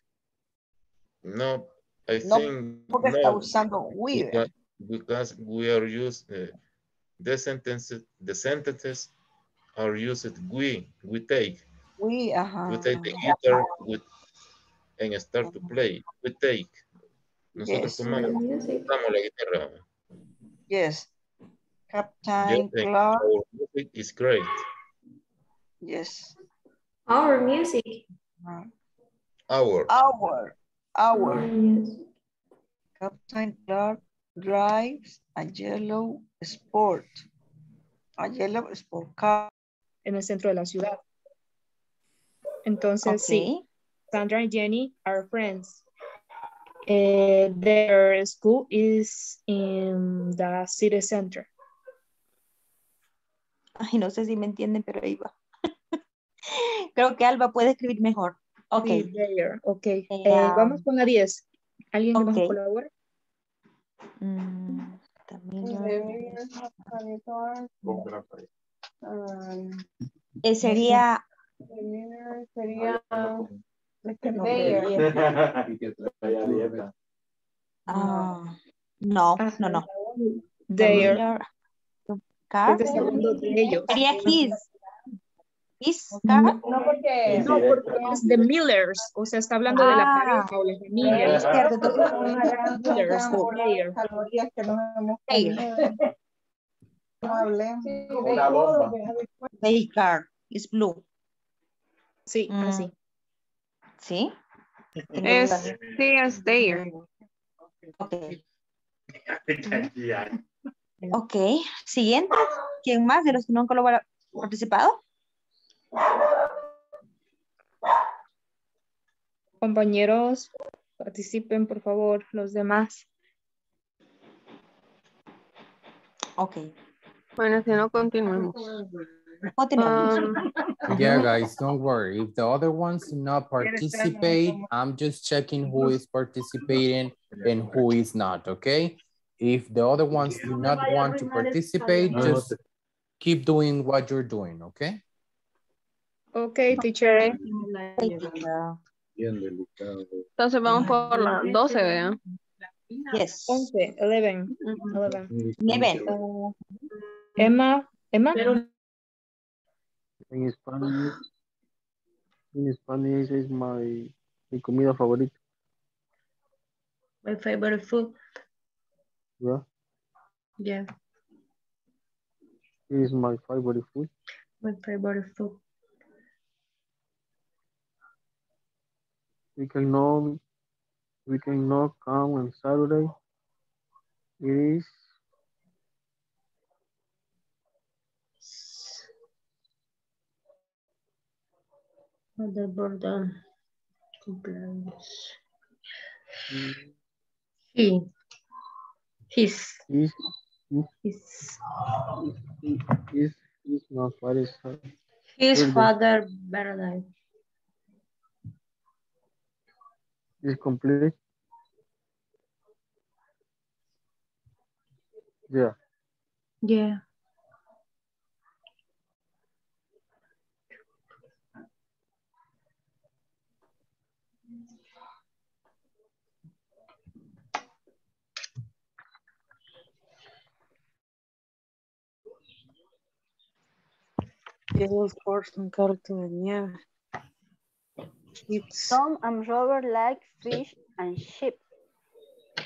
No, I no, think porque no, está usando we. Because, because we are used, uh, the sentences, the sentences are used we. We take. We, uh -huh. we take the guitar uh -huh. with, and start uh -huh. to play. We take. Nosotros yes. tomamos la guitarra. Yes. Captain Clark. Our music is great. Yes. Our music. Our. Our. Our. Music. Captain Clark drives a yellow sport. A yellow sport car. En el centro de la ciudad. Entonces, okay. sí. Sandra and Jenny are friends. Uh, their school is in the city center. Ay, no sé si me entienden, pero ahí va. Creo que Alba puede escribir mejor. Ok. okay. Um, eh, vamos con la diez. ¿Alguien okay. que nos colabore? Mm, también yo... Sería... Sería... No, no, no. There. Sería his. No, no, porque, no, porque es de Millers, o sea, está hablando ah, de la pareja o la familia. Es cierto, calorías que no hemos una bomba. Baker is blue. Sí, mm. así. ¿Sí? Es, sí, es there. Ok. Ok. Siguiente. ¿Quién más de los que no han participado? Compañeros, participen, por favor, los demás. Ok. Bueno, si no, continuemos. Um, yeah, guys, don't worry. If the other ones do not participate, I'm just checking who is participating and who is not, okay? If the other ones do not want to participate, just keep doing what you're doing, okay? Okay, teacher. Entonces vamos por las doce, ¿verdad? Yes. once, eleven, eleven. Uh, Emma, Emma? In Spanish, in Spanish is my, mi comida favorita. My favorite food. Yeah. Yeah. It is my favorite food. My favorite food. We cannot, we cannot come on Saturday. It is. The burden compliance. He, his, his, his, his, his, not what is her. His father burden. Is complete. Yeah. Yeah. Los cortos cartón de nieve. Tom and Robert like fish and sheep.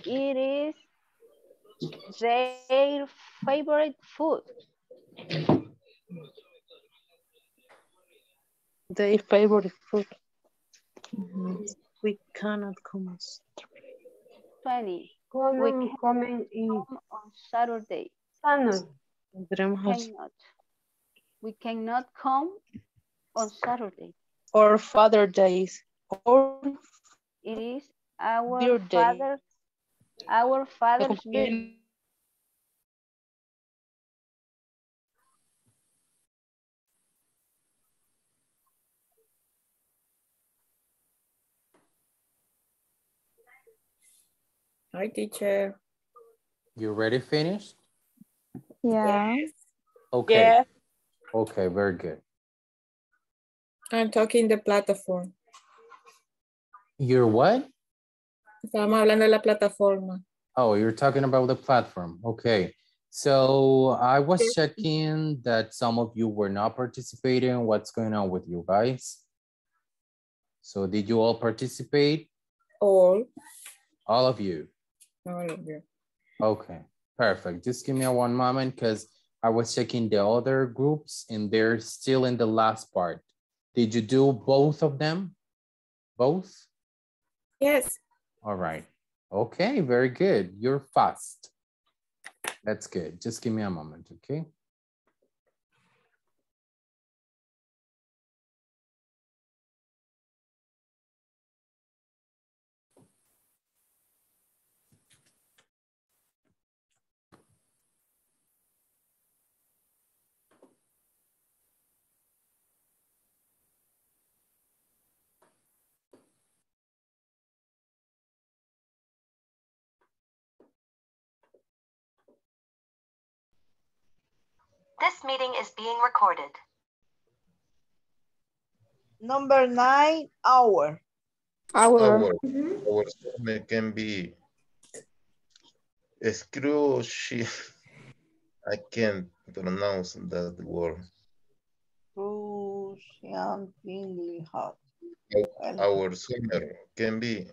It is their favorite food. Their favorite food. Mm-hmm. We cannot come on Saturday. twenty. Come we can come in. on Saturday. Saturday. We cannot come on Saturday. Or Father's Day. Or it is our birthday. Father, our Father's Day. Hi, teacher. You ready? Finished? Yeah. Yes. Okay. Yeah. Okay, very good. I'm talking the platform. You're what? Estamos hablando de la plataforma. Oh, you're talking about the platform. Okay. So I was checking that some of you were not participating. What's going on with you guys? So did you all participate? All. All of you? All of you. Okay, perfect. Just give me a one moment because I was checking the other groups and they're still in the last part. Did you do both of them? Both? Yes. All right. Okay, very good. You're fast. That's good. Just give me a moment, okay? This meeting is being recorded. Number nine, hour. Hour. Hour. Mm-hmm. Our stomach can be excruciating. I can't pronounce that word. Excruciatingly hot. Our summer can be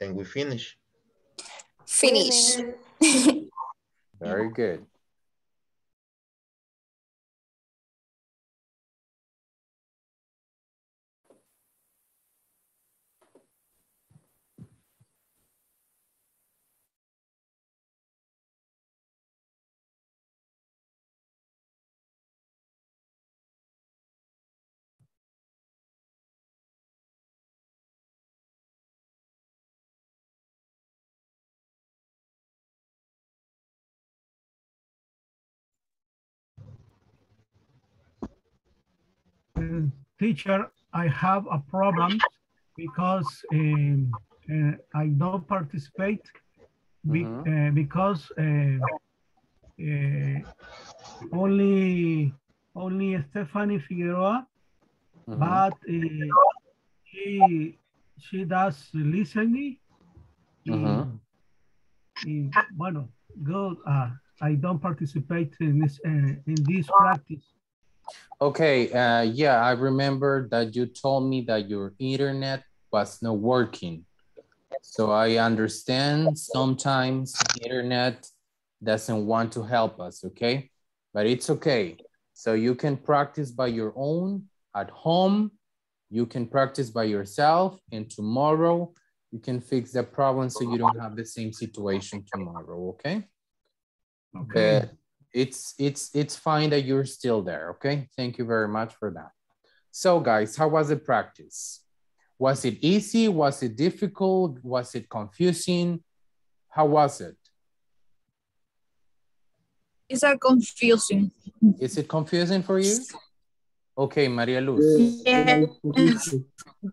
and we finish. Finish. Very good. um, teacher, I have a problem because um, uh, I don't participate be, uh-huh. uh, because uh, uh, only only Stephanie Figueroa, uh-huh. but uh, she she does listening. Uh-huh. y, y, bueno, good. Uh, I don't participate in this uh, in this practice. Okay, uh, yeah, I remember that you told me that your internet was not working. So I understand sometimes the internet doesn't want to help us, okay? But it's okay. So you can practice by your own at home. You can practice by yourself, and tomorrow you can fix the problem so you don't have the same situation tomorrow, okay? Okay. But It's, it's, it's fine that you're still there, okay? Thank you very much for that. So guys, how was the practice? Was it easy? Was it difficult? Was it confusing? How was it? Is that confusing? Is it confusing for you? Okay, Maria Luz. Yeah.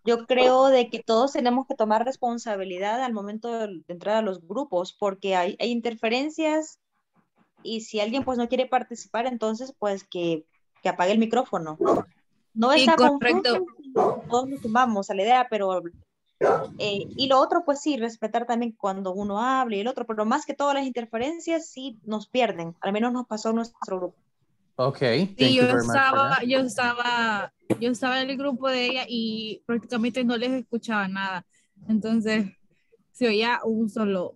Yo creo de que todos tenemos que tomar responsabilidad al momento de entrar a los grupos porque hay, hay interferencias. Y si alguien pues no quiere participar, entonces pues que, que apague el micrófono. No está correcto. Todos nos sumamos a la idea, pero... Eh, y lo otro pues sí, respetar también cuando uno hable y el otro, pero más que todas las interferencias sí nos pierden. Al menos nos pasó en nuestro grupo. Ok. Thank sí, you yo, very estaba, much yo, estaba, yo estaba en el grupo de ella y prácticamente no les escuchaba nada. Entonces se oía un solo...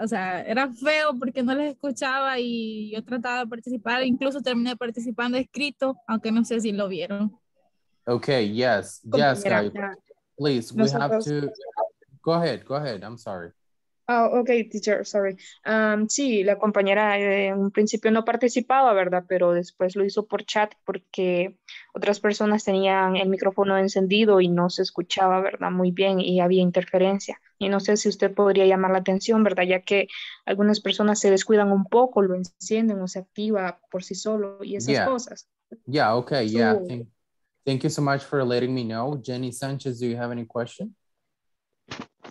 O sea, era feo porque no les escuchaba y yo trataba de participar. Incluso terminé participando escrito, aunque no sé si lo vieron. Okay, yes, yes, guys. Please, we have to... Go ahead, go ahead, I'm sorry. Oh, okay, teacher, sorry. Um, sí, la compañera en principio no participaba, ¿verdad? Pero después lo hizo por chat porque otras personas tenían el micrófono encendido y no se escuchaba, ¿verdad? Muy bien y había interferencia. Y no sé si usted podría llamar la atención, ¿verdad? Ya que algunas personas se descuidan un poco, lo encienden o se activa por sí solo y esas yeah. cosas. Yeah, okay, so, yeah. Thank, thank you so much for letting me know. Jenny Sanchez, do you have any question?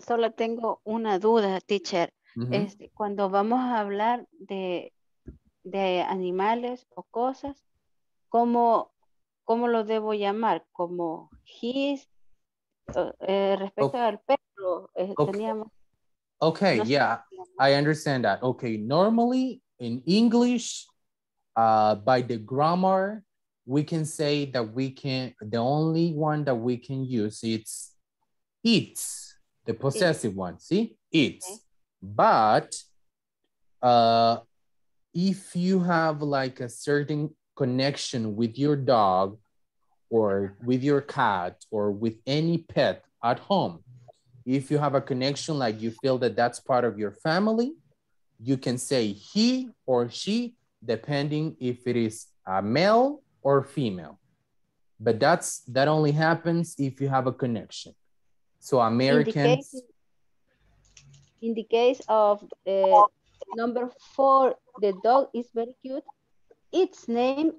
Solo tengo una duda, teacher. Uh-huh. Este, cuando vamos a hablar de, de animales o cosas, ¿cómo, cómo lo debo llamar? ¿Como his? Eh, respecto okay. al perro, eh, okay. teníamos... Okay, no yeah, I understand that. Okay, normally in English, uh, by the grammar, we can say that we can, the only one that we can use it's its. The possessive one, see? It's. Okay. But uh, if you have like a certain connection with your dog or with your cat or with any pet at home, if you have a connection like you feel that that's part of your family, you can say he or she, depending if it is a male or female. But that's that only happens if you have a connection. So Americans. In the case, in the case of uh, number four, the dog is very cute. Its name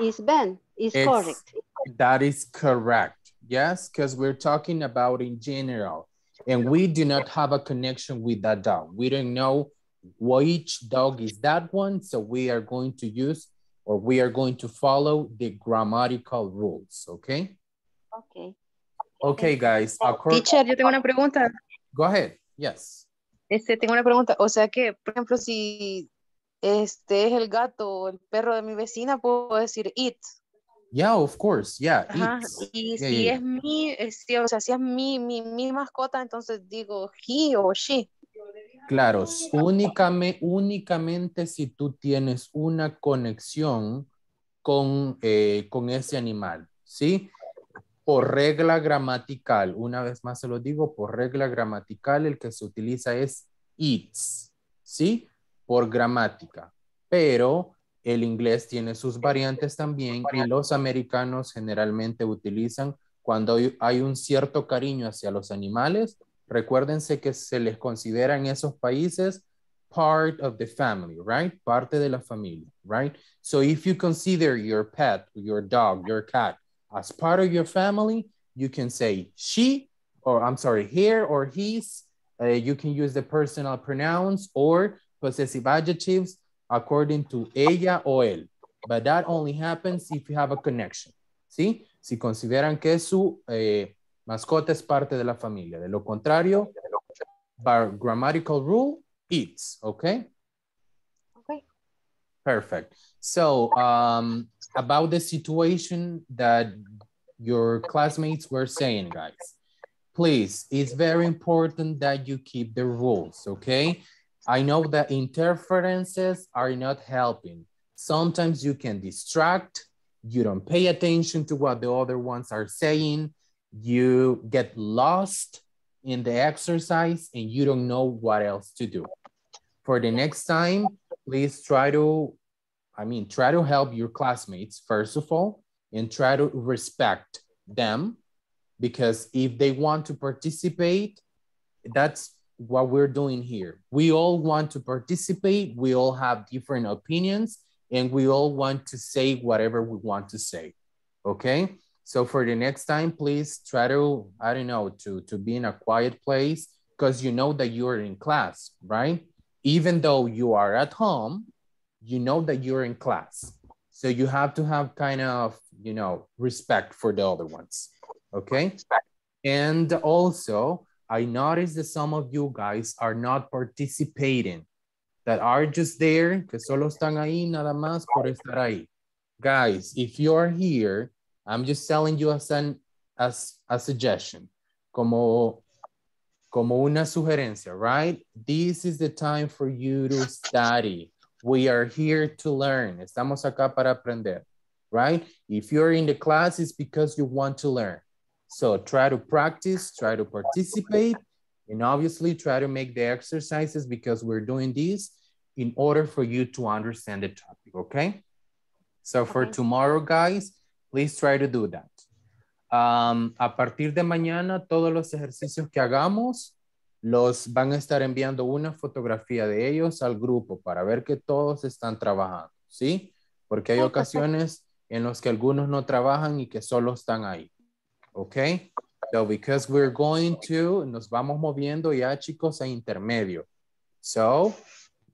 is Ben. Is correct. That is correct. Yes, because we're talking about in general, and we do not have a connection with that dog. We don't know which dog is that one, so we are going to use or we are going to follow the grammatical rules. Okay. Okay. Okay, guys. Teacher, yo tengo una pregunta. Go ahead. Yes. Este, tengo una pregunta. O sea que, por ejemplo, si este es el gato o el perro de mi vecina, puedo decir it. Yeah, of course. Yeah. Ajá. Y yeah, si yeah, es yeah. mi, si, o sea, si es mi, mi, mi mascota, entonces digo he o she. Claro. Únicamente, únicamente si tú tienes una conexión con, eh, con ese animal, ¿sí? Por regla gramatical, una vez más se lo digo, por regla gramatical el que se utiliza es it's, ¿sí? Por gramática. Pero el inglés tiene sus variantes también y los americanos generalmente utilizan cuando hay un cierto cariño hacia los animales. Recuérdense que se les considera en esos países part of the family, right? Parte de la familia, right? So if you consider your pet, your dog, your cat, as part of your family, you can say she, or I'm sorry, here or his. Uh, you can use the personal pronouns or possessive adjectives according to ella o él. But that only happens if you have a connection. ¿Sí? Si consideran que su eh, mascota es parte de la familia. De lo contrario, by grammatical rule, it's, okay? Okay. Perfect. So um, about the situation that your classmates were saying, guys, please, it's very important that you keep the rules, okay? I know that interferences are not helping. Sometimes you can distract, you don't pay attention to what the other ones are saying, you get lost in the exercise and you don't know what else to do. For the next time, please try to, I mean, try to help your classmates, first of all, and try to respect them, because if they want to participate, that's what we're doing here. We all want to participate, we all have different opinions, and we all want to say whatever we want to say, okay? So for the next time, please try to, I don't know, to, to be in a quiet place, because you know that you're in class, right? Even though you are at home, you know that you're in class. So you have to have kind of, you know, respect for the other ones, okay? And also, I noticed that some of you guys are not participating, that are just there, que solo están ahí, nada más por estar ahí. Guys, if you're here, I'm just telling you as, an, as a suggestion, como, como una sugerencia, right? This is the time for you to study. We are here to learn. Estamos acá para aprender, right? If you're in the class, it's because you want to learn. So try to practice, try to participate, and obviously try to make the exercises, because we're doing these in order for you to understand the topic, okay? So for tomorrow, guys, please try to do that. Um, a partir de mañana, todos los ejercicios que hagamos, los van a estar enviando una fotografía de ellos al grupo para ver que todos están trabajando, ¿sí? Porque hay ocasiones en las que algunos no trabajan y que solo están ahí, ¿ok? So because we're going to, nos vamos moviendo ya, chicos, a intermedio. So,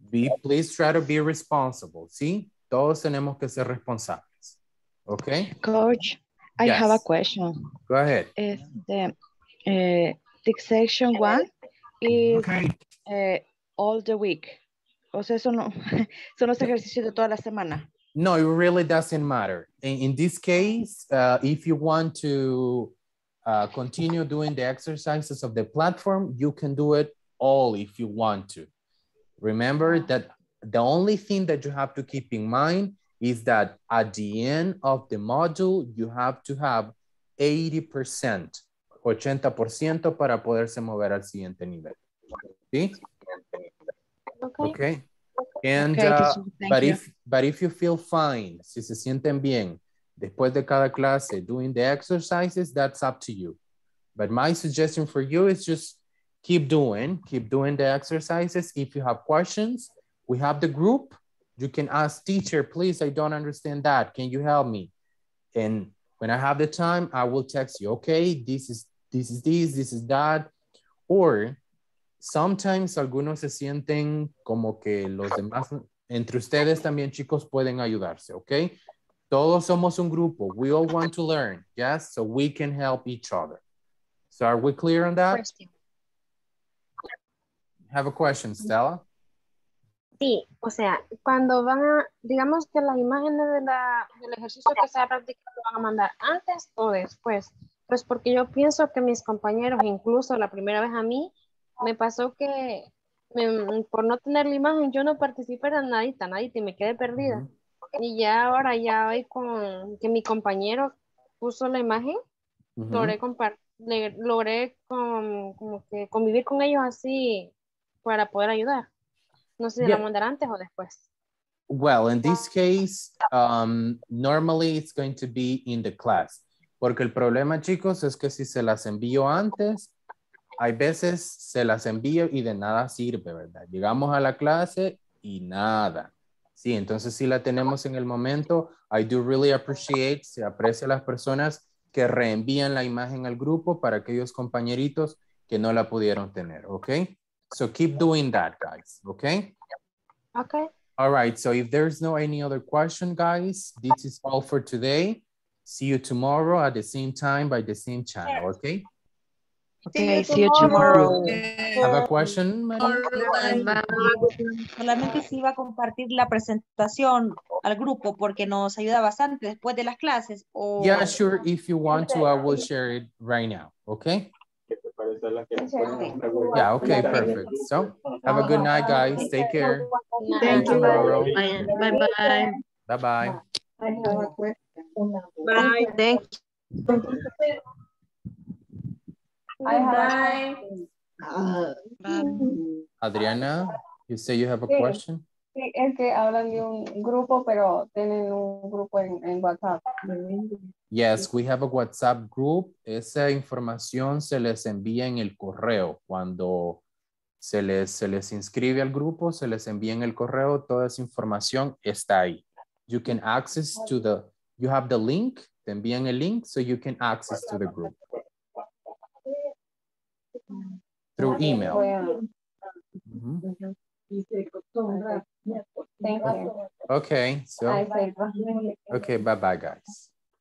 be, please try to be responsible, ¿sí? Todos tenemos que ser responsables. Okay. Coach, I yes. have a question. Go ahead. Is the, uh, the section one is okay. uh, all the week. O sea, son, son los ejercicios de toda la semana. No, it really doesn't matter. In, in this case, uh, if you want to uh, continue doing the exercises of the platform, you can do it all if you want to. Remember that the only thing that you have to keep in mind is that at the end of the module, you have to have eighty percent, ochenta por ciento para poderse mover al siguiente nivel. ¿Sí? Okay. Okay. And, okay, uh, but, if, but if you feel fine, si se sienten bien, después de cada clase, doing the exercises, that's up to you. But my suggestion for you is just keep doing, keep doing the exercises. If you have questions, we have the group. You can ask teacher, please, I don't understand that. Can you help me? And when I have the time, I will text you, okay, this is this, is this, this is that. Or sometimes algunos se sienten como que los demás, entre ustedes también, chicos, pueden ayudarse, okay? Todos somos un grupo. We all want to learn, yes? So we can help each other. So are we clear on that? Question. Have a question, Stella? Sí, o sea, cuando van a, digamos que las imágenes de la, del ejercicio que se va a practicar lo van a mandar antes o después, pues porque yo pienso que mis compañeros, incluso la primera vez a mí, me pasó que me, por no tener la imagen yo no participé en nadita, nadita y me quedé perdida. Uh-huh. Y ya ahora, ya hoy con que mi compañero puso la imagen, uh-huh. logré, le, logré con, como que convivir con ellos así para poder ayudar. No sé si la mandar antes o después. Well, in this case, um, normally it's going to be in the class. Porque el problema, chicos, es que si se las envío antes, hay veces se las envío y de nada sirve, ¿verdad? Llegamos a la clase y nada. Sí, entonces si la tenemos en el momento, I do really appreciate, se aprecia a las personas que reenvían la imagen al grupo para aquellos compañeritos que no la pudieron tener, okay? So keep doing that, guys, okay? Okay. All right, so if there's no any other question, guys, this is all for today. See you tomorrow at the same time by the same channel, okay? Okay, see you tomorrow. Have a question, madam? Solamente si iba a compartir la presentación al grupo porque nos ayuda bastante después de las clases. Yeah, sure, if you want to, I will share it right now, okay? Yeah, okay, perfect. So, have a good night, guys. Take care. Thank you. Bye-bye. Bye-bye. Bye. Thank you. Bye. Bye. Adriana, you say you have a sí, question? Sí, es que hablan de un grupo, pero tienen un grupo en, en WhatsApp. Yes, we have a WhatsApp group. Esa información se les envía en el correo. Cuando se les, se les inscribe al grupo, se les envía en el correo. Toda esa información está ahí. You can access to the, you have the link, te envían el link, so you can access to the group. Through email. Mm-hmm. Thank you. Okay, so, okay, bye-bye, guys.